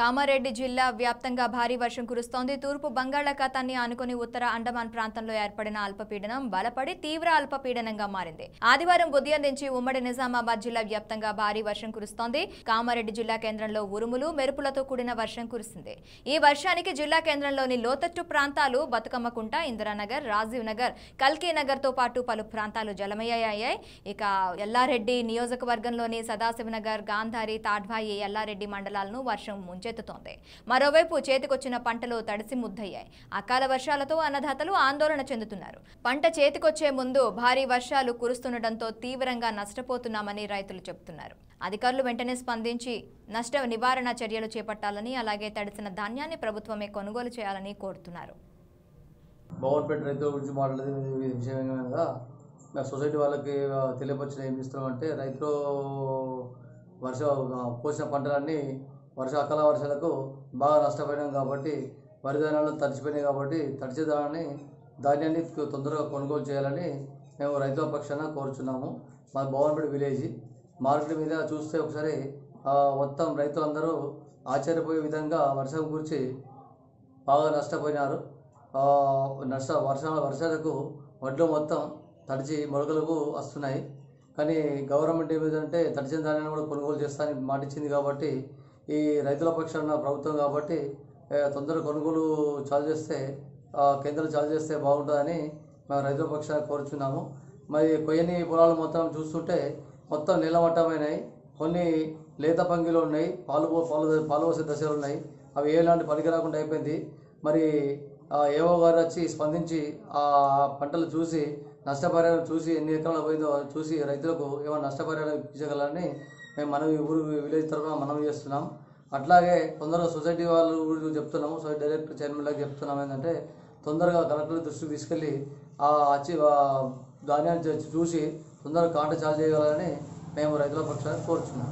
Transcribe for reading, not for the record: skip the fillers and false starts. కామారెడ్డి జిల్లా వ్యాప్తంగా భారీ వర్షం కురుస్తోంది. తూర్పు బంగాళాఖాతాన్ని ఆనుకొని ఉత్తర అండమాన్ ప్రాంతంలో ఏర్పడిన అల్పపీడనం బలపడి తీవ్ర అల్పపీడనంగా మారింది. ఆదివారం ఉదయం నుంచి ఉమ్మడి నిజామాబాద్ జిల్లా వ్యాప్తంగా భారీ వర్షం కురుస్తోంది. కామారెడ్డి జిల్లా కేంద్రంలో ఉరుములు మెరుపులతో కూడిన వర్షం కురిసింది. ఈ వర్షానికి జిల్లా కేంద్రంలోని లోతట్టు ప్రాంతాలు బతుకమ్మకుంట, ఇందిరానగర్, రాజీవ్ నగర్, కల్కీ నగర్ తో పాటు పలు ప్రాంతాలు జలమయ్యాయి. ఇక ఎల్లారెడ్డి నియోజకవర్గంలోని సదాశివనగర్, గాంధారి, తాడ్వాయి, ఎల్లారెడ్డి మండలాలను వర్షం ముంచెత్తుతోంది. మరోవైపు చేతికొచ్చిన పంటలు తడిసి ముద్దయ్యాయి. అకాల వర్షాలతో అన్నదాతలు ఆందోళన చెందుతున్నారు. పంట చేతికొచ్చే ముందు భారీ వర్షాలు కురుస్తుండటంతో తీవ్రంగా నష్టపోతున్నామని రైతులు చెబుతున్నారు. అధికారులు వెంటనే స్పందించి నష్ట నివారణ చర్యలు చేపట్టాలని, అలాగే తడిసిన ధాన్యాన్ని ప్రభుత్వమే కొనుగోలు చేయాలని కోరుతున్నారు. బాగుపేట రైతుల గురించి మాట్లాడేది నా సొసైటీ వాళ్ళకి తెలియపరిచిన ఏం చేస్తామంటే, రైతులు వర్షం కోసిన పంటలన్నీ అకాల వర్షాలకు బాగా నష్టపోయినాం కాబట్టి వరి ధాన్యాలు తడిచిపోయినాయి. కాబట్టి తడిచే ధాన్యాన్ని తొందరగా కొనుగోలు చేయాలని మేము రైతుల పక్షాన కోరుచున్నాము. మా భవన్పేట విలేజ్ మార్కెట్ మీద చూస్తే ఒకసారి మొత్తం రైతులందరూ ఆశ్చర్యపోయే విధంగా వర్షం గురించి బాగా నష్టపోయినారు. వర్షాలకు వడ్లు మొత్తం తడిచి మొలకలకు వస్తున్నాయి. కానీ గవర్నమెంట్ ఏమిటంటే తడిచిన ధాన్యాన్ని కూడా కొనుగోలు చేస్తానని మాటిచ్చింది. కాబట్టి ఈ రైతుల పక్షాన ప్రభుత్వం కాబట్టి తొందరగా కొనుగోలు కేంద్రాలు చాలు చేస్తే బాగుంటుందని మేము రైతుల పక్షాన్ని కోరుచున్నాము. మరి కొయ్యని పొలాలు మొత్తం చూస్తుంటే మొత్తం నీలమట్టమైనవి, కొన్ని లేత పంగిలు ఉన్నాయి, పాలు పోసే దశలు ఉన్నాయి. అవి ఏలాంటి పనికి రాకుండా అయిపోయింది. మరి ఏవో గారు వచ్చి స్పందించి ఆ పంటలు చూసి నష్టపరిహారం చూసి ఎన్ని ఎకరాలు పోయిందో చూసి రైతులకు ఏమైనా నష్టపరిహారం ఇచ్చగలని మేము మనవి ఊరు విలేజ్ తరఫున మనవి చేస్తున్నాం. అట్లాగే తొందరగా సొసైటీ వాళ్ళు గురించి చెప్తున్నాము. సొసైటీ డైరెక్టర్ చైర్మన్లకు చెప్తున్నాం ఏంటంటే, తొందరగా కలెక్టర్ దృష్టికి తీసుకెళ్ళి వచ్చి ధాన్యాన్ని చూసి తొందరగా కాంట చాలు చేయాలని మేము రైతుల పక్షాన్ని కోరుచున్నాం.